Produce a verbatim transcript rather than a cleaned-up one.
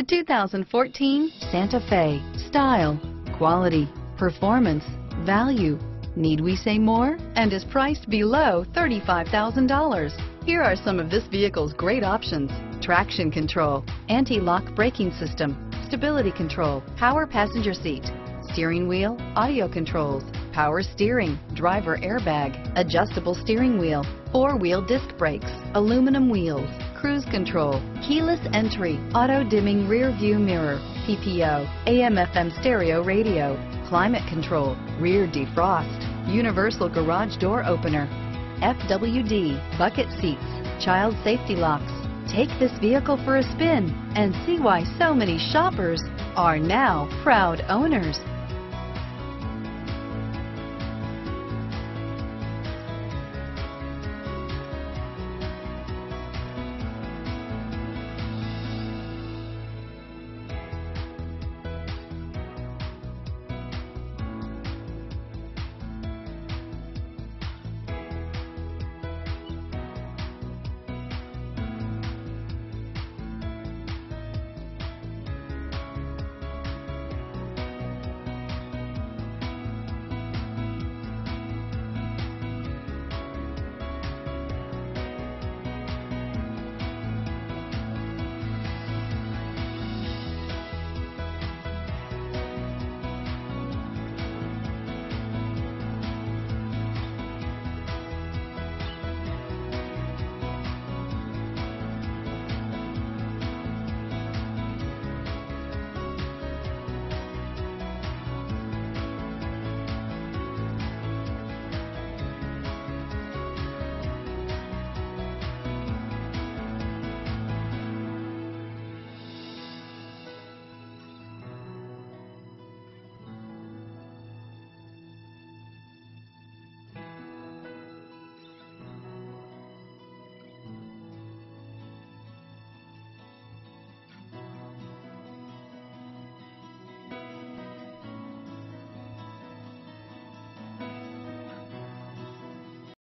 The two thousand fourteen Santa Fe. Style, quality, performance, value. Need we say more? And is priced below thirty-five thousand dollars. Here are some of this vehicle's great options: traction control, anti-lock braking system, stability control, power passenger seat, steering wheel audio controls, power steering, driver airbag, adjustable steering wheel, four-wheel disc brakes, aluminum wheels, cruise control, keyless entry, auto-dimming rear view mirror, P P O, A M F M stereo radio, climate control, rear defrost, universal garage door opener, F W D, bucket seats, child safety locks. Take this vehicle for a spin and see why so many shoppers are now proud owners.